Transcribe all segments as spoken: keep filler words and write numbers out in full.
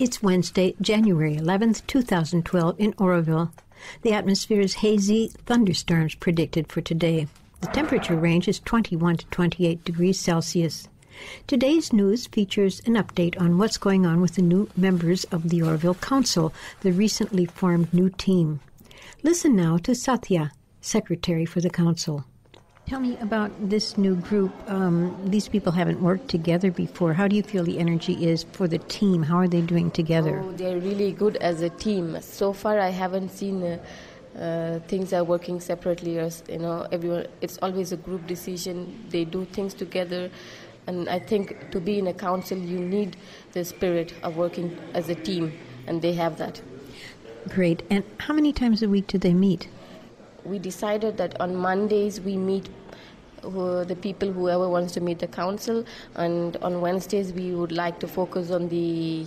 It's Wednesday, January eleventh, two thousand twelve, in Oroville. The atmosphere is hazy, thunderstorms predicted for today. The temperature range is twenty-one to twenty-eight degrees Celsius. Today's news features an update on what's going on with the new members of the Oroville Council, the recently formed new team. Listen now to Satya, Secretary for the Council. Tell me about this new group. Um, these people haven't worked together before. How do you feel the energy is for the team? How are they doing together? Oh, they're really good as a team. So far, I haven't seen uh, uh, things are working separately. Or, you know, everyone. It's always a group decision. They do things together, and I think to be in a council, you need the spirit of working as a team, and they have that. Great. And how many times a week do they meet? We decided that on Mondays we meet uh, the people, whoever wants to meet the council, and on Wednesdays we would like to focus on the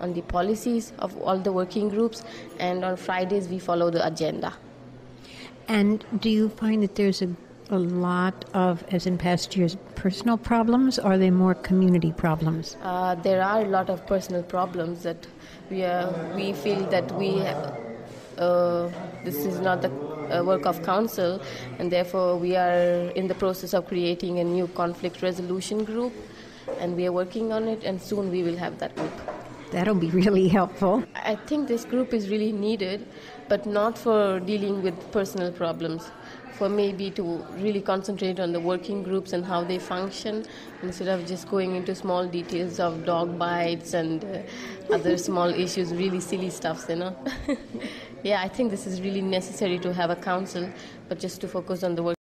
on the policies of all the working groups, and on Fridays we follow the agenda. And do you find that there's a, a lot of, as in past years, personal problems, or are they more community problems? Uh, there are a lot of personal problems that we, are, we feel that we uh, this is not the work of council, and therefore we are in the process of creating a new conflict resolution group, and we are working on it, and soon we will have that group. That'll be really helpful. I think this group is really needed, but not for dealing with personal problems, for maybe to really concentrate on the working groups and how they function, instead of just going into small details of dog bites and uh, other small issues, really silly stuffs, you know. Yeah, I think this is really necessary to have a council, but just to focus on the work.